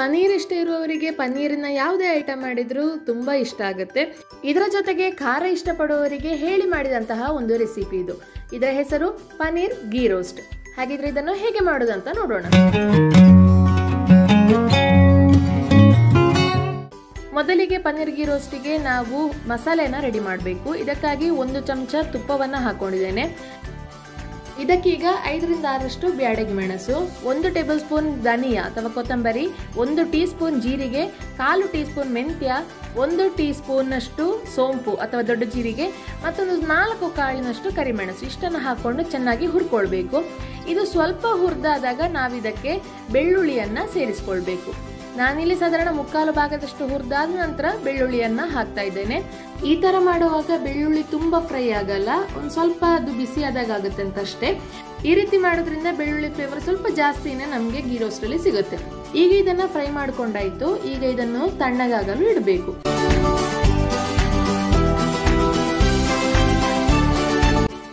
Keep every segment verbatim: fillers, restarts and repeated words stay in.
ಪನೀರ್ ಇಷ್ಟ ಇರುವವರಿಗೆ ಪನೀರಿನ ಯಾವುದೇ ಐಟಂ ಮಾಡಿದ್ರು ತುಂಬಾ ಇಷ್ಟ ಆಗುತ್ತೆ। ಇದರ ಜೊತೆಗೆ ಖಾರ ಇಷ್ಟಪಡುವವರಿಗೆ ಹೇಳಿ ಮಾಡಿದಂತಹ ಒಂದು ರೆಸಿಪಿ ಇದು। ಇದರ ಹೆಸರು ಪನೀರ್ ಗೀ ರೋಸ್ಟ್। ಹಾಗಿದ್ರೆ ಇದನ್ನು ಹೇಗೆ ಮಾಡೋದು ಅಂತ ನೋಡೋಣ। ಮೊದಲಿಗೆ ಪನೀರ್ ಗೀ ರೋಸ್ಟಿಗೆ ನಾವು ಮಸಾಲೆನ ರೆಡಿ ಮಾಡಬೇಕು। ಇದಕ್ಕಾಗಿ ಒಂದು ಚಮಚ ತುಪ್ಪವನ್ನು ಹಾಕೊಂಡಿದ್ದೇನೆ। ಇದಕ್ಕೀಗ ಐದರಿಂದ ಆರಷ್ಟು ಬ್ಯಾಡಗಿ ಮೆಣಸು, ಒಂದು ಟೇಬಲ್ ಸ್ಪೂನ್ ಧನಿಯಾ ಅಥವಾ ಕೊತ್ತಂಬರಿ, ಒಂದು ಟೀ ಸ್ಪೂನ್ ಜೀರಿಗೆ, ಕಾಲು ಟೀ ಸ್ಪೂನ್ ಮೆಂತ್ಯ, ಒಂದು ಟೀ ಸ್ಪೂನ್ನಷ್ಟು ಸೋಂಪು ಅಥವಾ ದೊಡ್ಡ ಜೀರಿಗೆ, ಮತ್ತೊಂದು ನಾಲ್ಕು ಕಾಳಿನಷ್ಟು ಕರಿಮೆಣಸು ಇಷ್ಟನ್ನು ಹಾಕೊಂಡು ಚೆನ್ನಾಗಿ ಹುರ್ಕೊಳ್ಬೇಕು। ಇದು ಸ್ವಲ್ಪ ಹುರಿದಾದಾಗ ನಾವಿದಕ್ಕೆ ಬೆಳ್ಳುಳ್ಳಿಯನ್ನು ಸೇರಿಸ್ಕೊಳ್ಬೇಕು। ನಾನಿಲ್ಲಿ ಸಾಧಾರಣ ಮುಕ್ಕಾಲು ಭಾಗದಷ್ಟು ಹುರಿದಾದ ನಂತರ ಬೆಳ್ಳುಳ್ಳಿಯನ್ನು ಹಾಕ್ತಾ ಇದ್ದೇನೆ। ಈ ಥರ ಮಾಡುವಾಗ ಬೆಳ್ಳುಳ್ಳಿ ತುಂಬ ಫ್ರೈ ಆಗಲ್ಲ, ಒಂದು ಸ್ವಲ್ಪ ಅದು ಬಿಸಿ ಆದಾಗ ಆಗುತ್ತೆ ಅಂತಷ್ಟೇ। ಈ ರೀತಿ ಮಾಡೋದ್ರಿಂದ ಬೆಳ್ಳುಳ್ಳಿ ಫ್ಲೇವರ್ ಸ್ವಲ್ಪ ಜಾಸ್ತಿನೇ ನಮಗೆ ಗೀ ರೋಸ್ಟಲ್ಲಿ ಸಿಗುತ್ತೆ। ಈಗ ಇದನ್ನು ಫ್ರೈ ಮಾಡ್ಕೊಂಡಾಯಿತು, ಈಗ ಇದನ್ನು ತಣ್ಣಗಾಗಲು ಇಡಬೇಕು।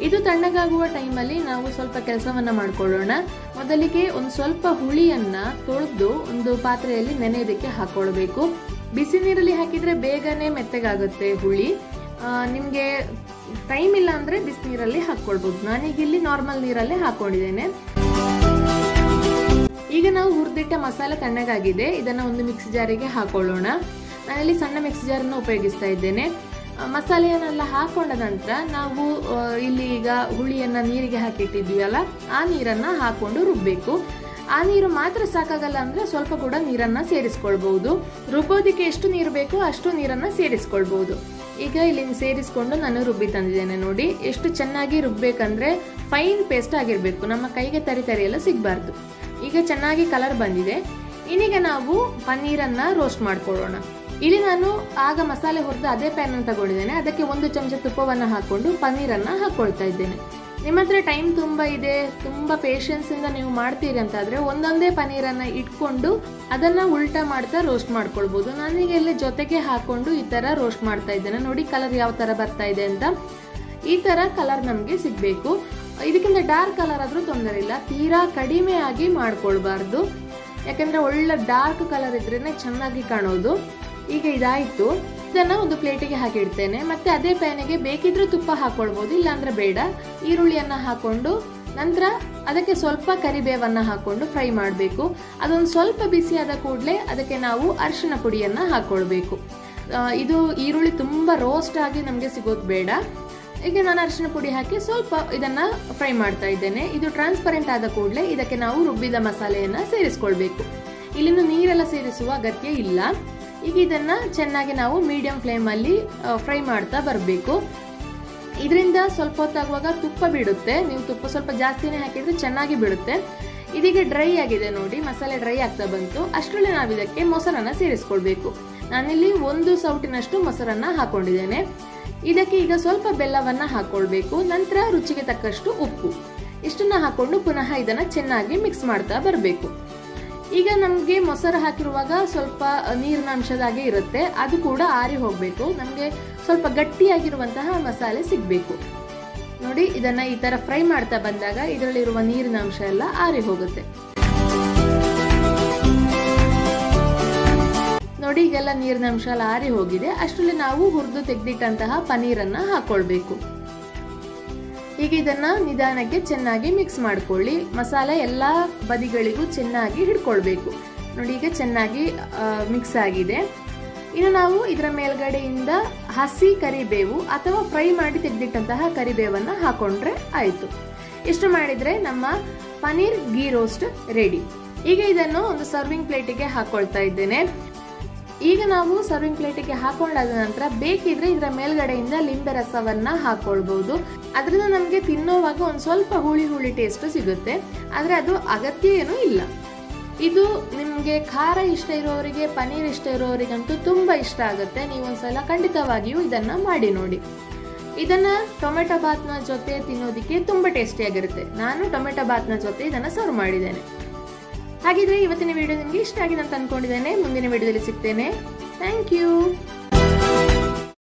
ಇದು ತಣ್ಣಗಾಗುವ ಟೈಮಲ್ಲಿ ನಾವು ಸ್ವಲ್ಪ ಕೆಲಸವನ್ನು ಮಾಡ್ಕೊಳ್ಳೋಣ। ಮೊದಲಿಗೆ ಒಂದು ಸ್ವಲ್ಪ ಹುಳಿಯನ್ನು ತೊಳೆದು ಒಂದು ಪಾತ್ರೆಯಲ್ಲಿ ನೆನೆಯೋದಕ್ಕೆ ಹಾಕ್ಕೊಳ್ಬೇಕು। ಬಿಸಿ ನೀರಲ್ಲಿ ಹಾಕಿದರೆ ಬೇಗನೆ ಮೆತ್ತಗಾಗುತ್ತೆ ಹುಳಿ। ನಿಮಗೆ ಟೈಮ್ ಇಲ್ಲ ಅಂದರೆ ಬಿಸಿ ನೀರಲ್ಲಿ ಹಾಕ್ಕೊಳ್ಬೋದು, ನಾನೀಗಿಲ್ಲಿ ನಾರ್ಮಲ್ ನೀರಲ್ಲೇ ಹಾಕ್ಕೊಂಡಿದ್ದೇನೆ। ಈಗ ನಾವು ಹುರಿದಿಟ್ಟ ಮಸಾಲೆ ತಣ್ಣಗಾಗಿದೆ, ಇದನ್ನು ಒಂದು ಮಿಕ್ಸಿ ಜಾರಿಗೆ ಹಾಕ್ಕೊಳ್ಳೋಣ। ನಾನಿಲ್ಲಿ ಸಣ್ಣ ಮಿಕ್ಸಿ ಜಾರನ್ನು ಉಪಯೋಗಿಸ್ತಾ ಇದ್ದೇನೆ। ಮಸಾಲೆಯನ್ನೆಲ್ಲ ಹಾಕೊಂಡ ನಂತರ ನಾವು ಇಲ್ಲಿ ಈಗ ಹುಳಿಯನ್ನು ನೀರಿಗೆ ಹಾಕಿಟ್ಟಿದ್ದೀವಲ್ಲ, ಆ ನೀರನ್ನು ಹಾಕ್ಕೊಂಡು ರುಬ್ಬಬೇಕು। ಆ ನೀರು ಮಾತ್ರ ಸಾಕಾಗಲ್ಲ ಅಂದರೆ ಸ್ವಲ್ಪ ಕೂಡ ನೀರನ್ನು ಸೇರಿಸ್ಕೊಳ್ಬೋದು। ರುಬ್ಬೋದಕ್ಕೆ ಎಷ್ಟು ನೀರು ಬೇಕೋ ಅಷ್ಟು ನೀರನ್ನು ಸೇರಿಸ್ಕೊಳ್ಬೋದು। ಈಗ ಇಲ್ಲಿ ಸೇರಿಸ್ಕೊಂಡು ನಾನು ರುಬ್ಬಿ ತಂದಿದ್ದೇನೆ ನೋಡಿ। ಎಷ್ಟು ಚೆನ್ನಾಗಿ ರುಬ್ಬೇಕಂದ್ರೆ ಫೈನ್ ಪೇಸ್ಟ್ ಆಗಿರಬೇಕು, ನಮ್ಮ ಕೈಗೆ ತರಿ ತರಿಯೆಲ್ಲ ಸಿಗಬಾರ್ದು। ಈಗ ಚೆನ್ನಾಗಿ ಕಲರ್ ಬಂದಿದೆ, ಇನ್ನೀಗ ನಾವು ಪನ್ನೀರನ್ನು ರೋಸ್ಟ್ ಮಾಡ್ಕೊಳ್ಳೋಣ। ಇಲ್ಲಿ ನಾನು ಆಗ ಮಸಾಲೆ ಹುರಿದು ಅದೇ ಪ್ಯಾನನ್ನು ತಗೊಂಡಿದ್ದೇನೆ, ಅದಕ್ಕೆ ಒಂದು ಚಮಚ ತುಪ್ಪವನ್ನು ಹಾಕ್ಕೊಂಡು ಪನ್ನೀರನ್ನು ಹಾಕ್ಕೊಳ್ತಾ ಇದ್ದೇನೆ। ನಿಮ್ಮ ಹತ್ರ ಟೈಮ್ ತುಂಬ ಇದೆ, ತುಂಬ ಪೇಷನ್ಸಿಂದ ನೀವು ಮಾಡ್ತೀರಿ ಅಂತಾದರೆ ಒಂದೊಂದೇ ಪನ್ನೀರನ್ನು ಇಟ್ಕೊಂಡು ಅದನ್ನು ಉಲ್ಟಾ ಮಾಡ್ತಾ ರೋಸ್ಟ್ ಮಾಡ್ಕೊಳ್ಬೋದು। ನಾನೀಗ ಎಲ್ಲ ಜೊತೆಗೆ ಹಾಕ್ಕೊಂಡು ಈ ಥರ ರೋಸ್ಟ್ ಮಾಡ್ತಾ ಇದ್ದೇನೆ ನೋಡಿ, ಕಲರ್ ಯಾವ ಥರ ಬರ್ತಾ ಇದೆ ಅಂತ। ಈ ಥರ ಕಲರ್ ನಮಗೆ ಸಿಗಬೇಕು, ಇದಕ್ಕಿಂತ ಡಾರ್ಕ್ ಕಲರ್ ಆದರೂ ತೊಂದರೆ ಇಲ್ಲ, ತೀರಾ ಕಡಿಮೆ ಆಗಿ ಮಾಡ್ಕೊಳ್ಬಾರ್ದು, ಯಾಕೆಂದರೆ ಒಳ್ಳೆ ಡಾರ್ಕ್ ಕಲರ್ ಇದ್ರೇ ಚೆನ್ನಾಗಿ ಕಾಣೋದು। ಈಗ ಇದಾಯಿತು, ಇದನ್ನು ಒಂದು ಪ್ಲೇಟಿಗೆ ಹಾಕಿಡ್ತೇನೆ। ಮತ್ತೆ ಅದೇ ಪ್ಯಾನಿಗೆ ಬೇಕಿದ್ರೂ ತುಪ್ಪ ಹಾಕ್ಕೊಳ್ಬೋದು, ಇಲ್ಲಾಂದ್ರೆ ಬೇಡ, ಈರುಳ್ಳಿಯನ್ನು ಹಾಕ್ಕೊಂಡು ನಂತರ ಅದಕ್ಕೆ ಸ್ವಲ್ಪ ಕರಿಬೇವನ್ನು ಹಾಕ್ಕೊಂಡು ಫ್ರೈ ಮಾಡಬೇಕು। ಅದೊಂದು ಸ್ವಲ್ಪ ಬಿಸಿ ಆದ ಕೂಡಲೇ ಅದಕ್ಕೆ ನಾವು ಅರಿಶಿನ ಪುಡಿಯನ್ನು ಹಾಕ್ಕೊಳ್ಬೇಕು। ಇದು ಈರುಳ್ಳಿ ತುಂಬ ರೋಸ್ಟ್ ಆಗಿ ನಮಗೆ ಸಿಗೋದು ಬೇಡ। ಈಗ ನಾನು ಅರಿಶಿನ ಪುಡಿ ಹಾಕಿ ಸ್ವಲ್ಪ ಇದನ್ನು ಫ್ರೈ ಮಾಡ್ತಾ ಇದ್ದೇನೆ। ಇದು ಟ್ರಾನ್ಸ್ಪರೆಂಟ್ ಆದ ಕೂಡಲೇ ಇದಕ್ಕೆ ನಾವು ರುಬ್ಬಿದ ಮಸಾಲೆಯನ್ನು ಸೇರಿಸ್ಕೊಳ್ಬೇಕು, ಇಲ್ಲಿನೂ ನೀರೆಲ್ಲ ಸೇರಿಸುವ ಅಗತ್ಯ ಇಲ್ಲ। ಈಗ ಇದನ್ನು ಚೆನ್ನಾಗಿ ನಾವು ಮೀಡಿಯಂ ಫ್ಲೇಮಲ್ಲಿ ಫ್ರೈ ಮಾಡ್ತಾ ಬರಬೇಕು। ಇದರಿಂದ ಸ್ವಲ್ಪ ಹೊತ್ತಾಗುವಾಗ ತುಪ್ಪ ಬಿಡುತ್ತೆ, ನೀವು ತುಪ್ಪ ಸ್ವಲ್ಪ ಜಾಸ್ತಿನೇ ಹಾಕಿದರೆ ಚೆನ್ನಾಗಿ ಬಿಡುತ್ತೆ। ಇದೀಗ ಡ್ರೈ ಆಗಿದೆ ನೋಡಿ, ಮಸಾಲೆ ಡ್ರೈ ಆಗ್ತಾ ಬಂತು, ಅಷ್ಟರಲ್ಲಿ ನಾವು ಇದಕ್ಕೆ ಮೊಸರನ್ನು ಸೇರಿಸ್ಕೊಳ್ಬೇಕು। ನಾನಿಲ್ಲಿ ಒಂದು ಸೌಟಿನಷ್ಟು ಮೊಸರನ್ನು ಹಾಕ್ಕೊಂಡಿದ್ದೇನೆ। ಇದಕ್ಕೆ ಈಗ ಸ್ವಲ್ಪ ಬೆಲ್ಲವನ್ನು ಹಾಕ್ಕೊಳ್ಬೇಕು, ನಂತರ ರುಚಿಗೆ ತಕ್ಕಷ್ಟು ಉಪ್ಪು ಇಷ್ಟನ್ನು ಹಾಕ್ಕೊಂಡು ಪುನಃ ಇದನ್ನು ಚೆನ್ನಾಗಿ ಮಿಕ್ಸ್ ಮಾಡ್ತಾ ಬರಬೇಕು। ಈಗ ನಮಗೆ ಮೊಸರು ಹಾಕಿರುವಾಗ ಸ್ವಲ್ಪ ನೀರಿನ ಅಂಶದಾಗೆ ಇರುತ್ತೆ, ಅದು ಕೂಡ ಆರಿ ಹೋಗಬೇಕು, ನಮಗೆ ಸ್ವಲ್ಪ ಗಟ್ಟಿಯಾಗಿರುವಂತಹ ಮಸಾಲೆ ಸಿಗಬೇಕು ನೋಡಿ। ಇದನ್ನು ಈ ಥರ ಫ್ರೈ ಮಾಡ್ತಾ ಬಂದಾಗ ಇದರಲ್ಲಿರುವ ನೀರಿನ ಅಂಶ ಎಲ್ಲ ಆರಿ ಹೋಗುತ್ತೆ ನೋಡಿ, ಈಗೆಲ್ಲ ನೀರಿನ ಅಂಶ ಎಲ್ಲ ಆರಿ ಹೋಗಿದೆ। ಅಷ್ಟರಲ್ಲಿ ನಾವು ಹುರಿದು ತೆಗೆದಿಟ್ಟಂತಹ ಪನ್ನೀರನ್ನು ಹಾಕ್ಕೊಳ್ಬೇಕು। ಈಗ ಇದನ್ನು ನಿಧಾನಕ್ಕೆ ಚೆನ್ನಾಗಿ ಮಿಕ್ಸ್ ಮಾಡ್ಕೊಳ್ಳಿ, ಮಸಾಲೆ ಎಲ್ಲ ಬದಿಗಳಿಗೂ ಚೆನ್ನಾಗಿ ಹಿಡ್ಕೊಳ್ಬೇಕು ನೋಡಿ, ಈಗ ಚೆನ್ನಾಗಿ ಮಿಕ್ಸ್ ಆಗಿದೆ। ಇನ್ನು ನಾವು ಇದರ ಮೇಲ್ಗಡೆಯಿಂದ ಹಸಿ ಕರಿಬೇವು ಅಥವಾ ಫ್ರೈ ಮಾಡಿ ತೆಗೆದಿಟ್ಟಂತಹ ಕರಿಬೇವನ್ನು ಹಾಕೊಂಡ್ರೆ ಆಯಿತು। ಇಷ್ಟು ಮಾಡಿದರೆ ನಮ್ಮ ಪನೀರ್ ಗೀ ರೋಸ್ಟ್ ರೆಡಿ। ಈಗ ಇದನ್ನು ಒಂದು ಸರ್ವಿಂಗ್ ಪ್ಲೇಟಿಗೆ ಹಾಕ್ಕೊಳ್ತಾ ಇದ್ದೇನೆ। ಈಗ ನಾವು ಸರ್ವಿಂಗ್ ಪ್ಲೇಟಿಗೆ ಹಾಕೊಂಡಾದ ನಂತರ ಬೇಕಿದ್ರೆ ಇದರ ಮೇಲ್ಗಡೆಯಿಂದ ಲಿಂಬೆ ರಸವನ್ನು ಹಾಕ್ಕೊಳ್ಬಹುದು, ಅದರಿಂದ ನಮಗೆ ತಿನ್ನೋವಾಗ ಒಂದು ಸ್ವಲ್ಪ ಹುಳಿ ಹುಳಿ ಟೇಸ್ಟ್ ಸಿಗುತ್ತೆ, ಆದರೆ ಅದು ಅಗತ್ಯ ಏನೂ ಇಲ್ಲ। ಇದು ನಿಮಗೆ ಖಾರ ಇಷ್ಟ ಇರೋರಿಗೆ, ಪನ್ನೀರ್ ಇಷ್ಟ ಇರೋರಿಗಂತೂ ತುಂಬ ಇಷ್ಟ ಆಗುತ್ತೆ, ನೀವೊಂದ್ಸಲ ಖಂಡಿತವಾಗಿಯೂ ಇದನ್ನು ಮಾಡಿ ನೋಡಿ। ಇದನ್ನು ಟೊಮೆಟೊ ಬಾತ್ನ ಜೊತೆ ತಿನ್ನೋದಕ್ಕೆ ತುಂಬ ಟೇಸ್ಟಿಯಾಗಿರುತ್ತೆ, ನಾನು ಟೊಮೆಟೊ ಬಾತ್ನ ಜೊತೆ ಇದನ್ನು ಸರ್ವ್ ಮಾಡಿದ್ದೇನೆ। ಹಾಗಿದ್ರೆ ಇವತ್ತಿನ ವಿಡಿಯೋ ನಿಮಗೆ ಇಷ್ಟ ಆಗಿದೆ ಅಂತ ಅಂದ್ಕೊಂಡಿದ್ದೇನೆ, ಮುಂದಿನ ವಿಡಿಯೋದಲ್ಲಿ ಸಿಗ್ತೇನೆ, ಥ್ಯಾಂಕ್ ಯು।